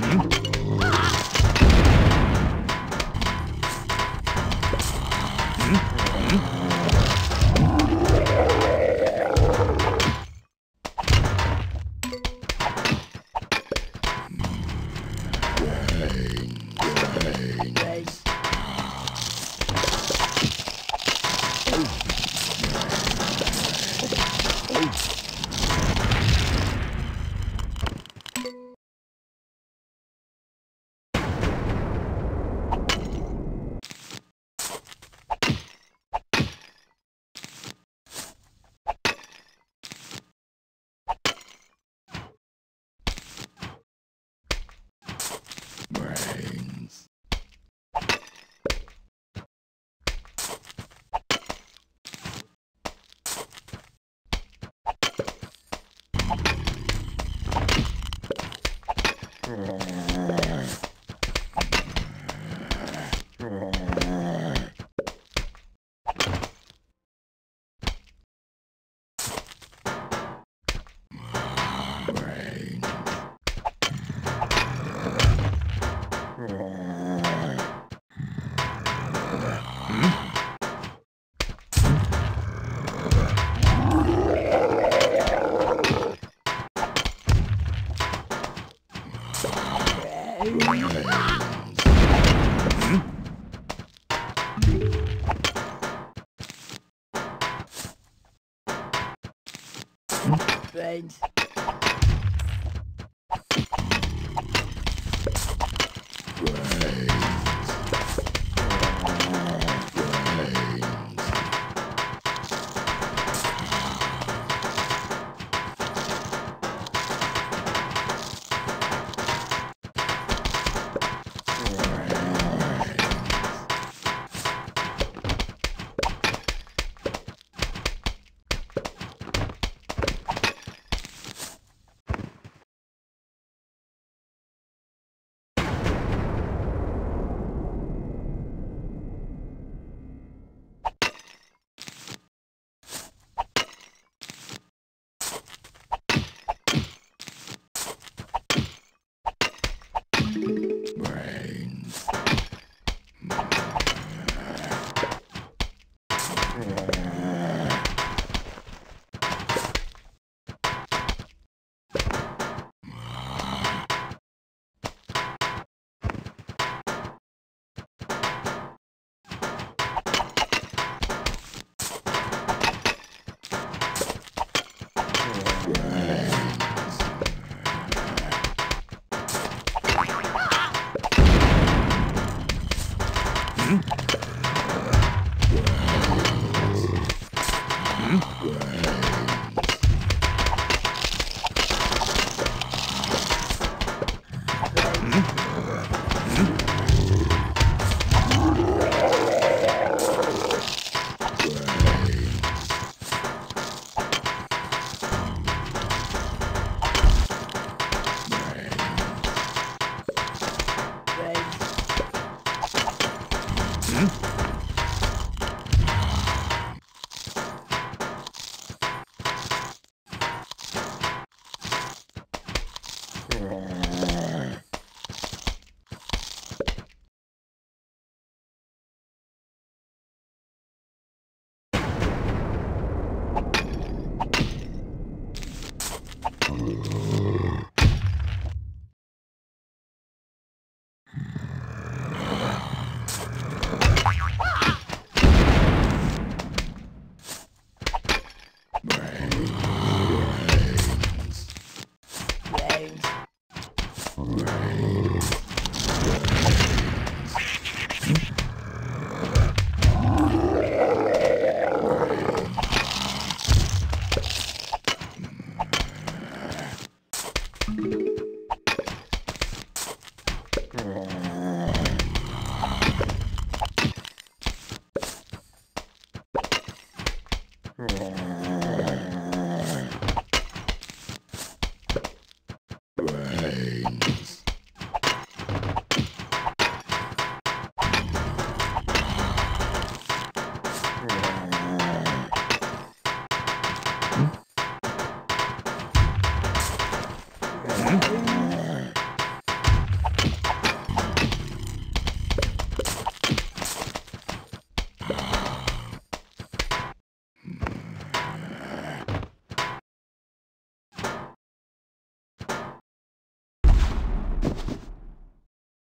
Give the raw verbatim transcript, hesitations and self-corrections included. Brains. Right.